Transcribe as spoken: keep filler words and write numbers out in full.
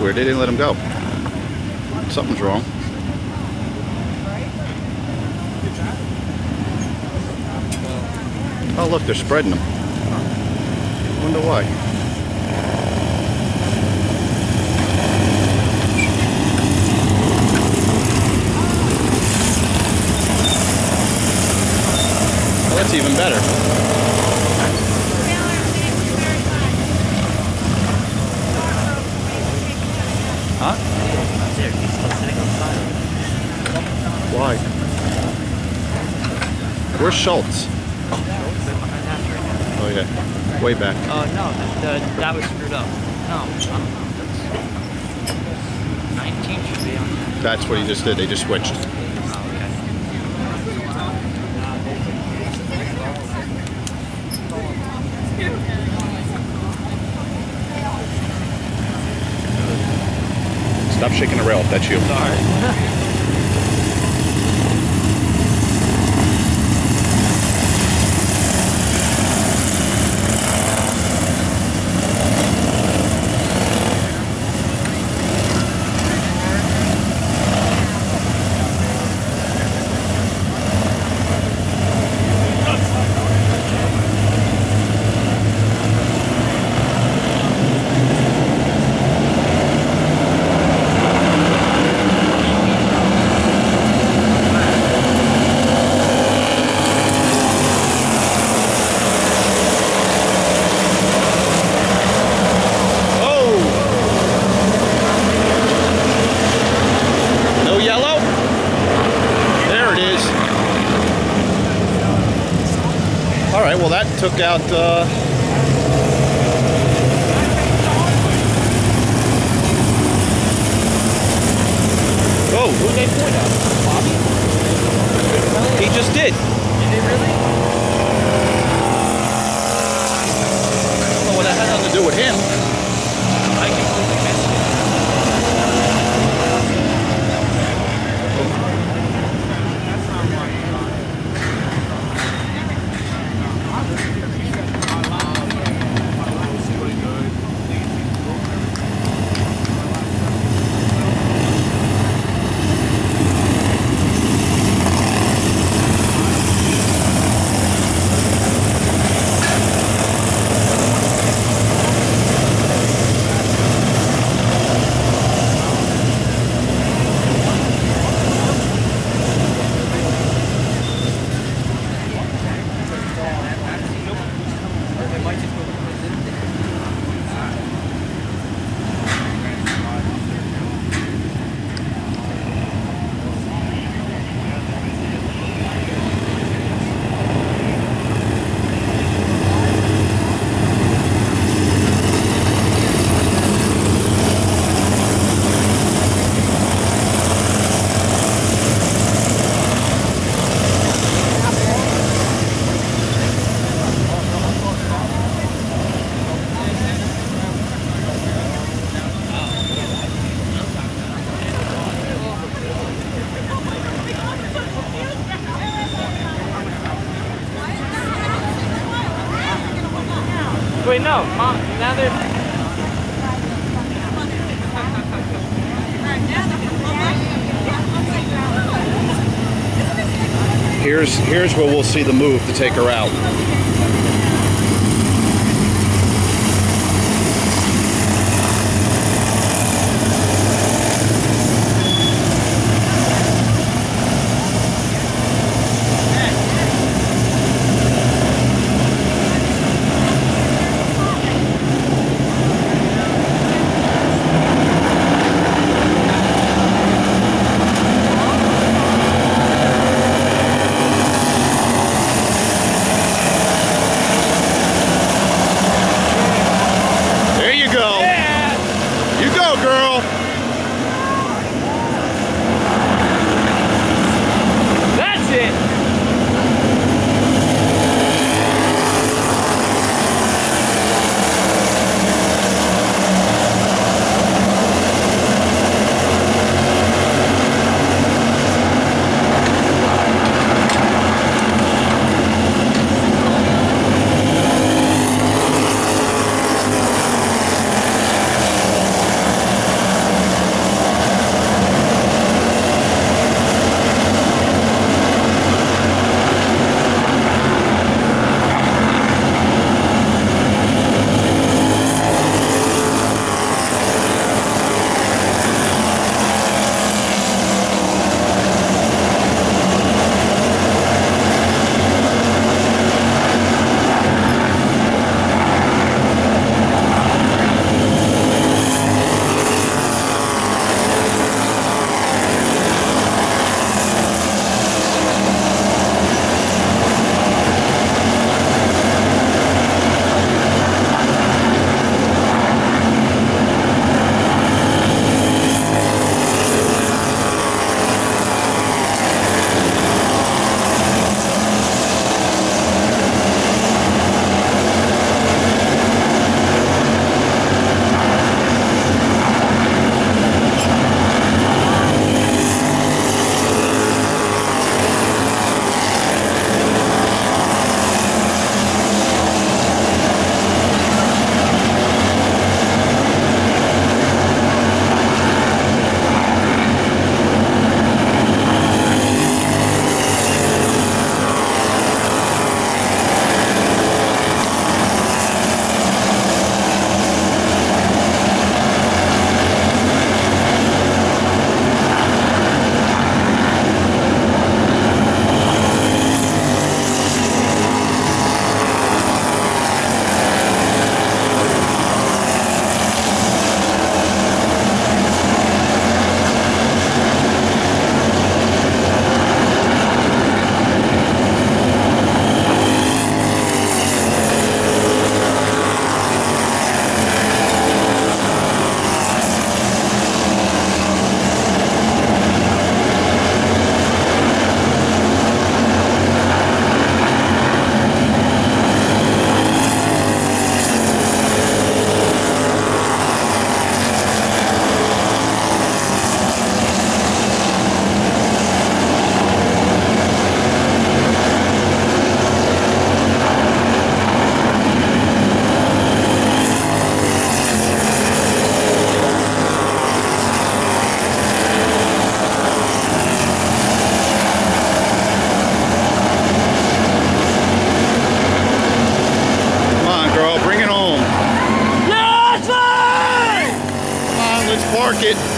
weird. They didn't let him go. Something's wrong. Oh, look, they're spreading them. I wonder why. That's even better. Huh? Why? Where's Schultz? Oh yeah, way back. Oh no, the, the, that was screwed up. No, I'm, nineteen should be on that. That's what he just did. They just switched. Stop shaking the rail if that's you. Sorry. All right, well that took out uh, oh, who did they point out? Bobby? He just did. Did they really? I don't know what that had nothing to do with him. I completely missed it. Oh. Wait, no, Mom, now they're... Here's, here's where we'll see the move to take her out. market.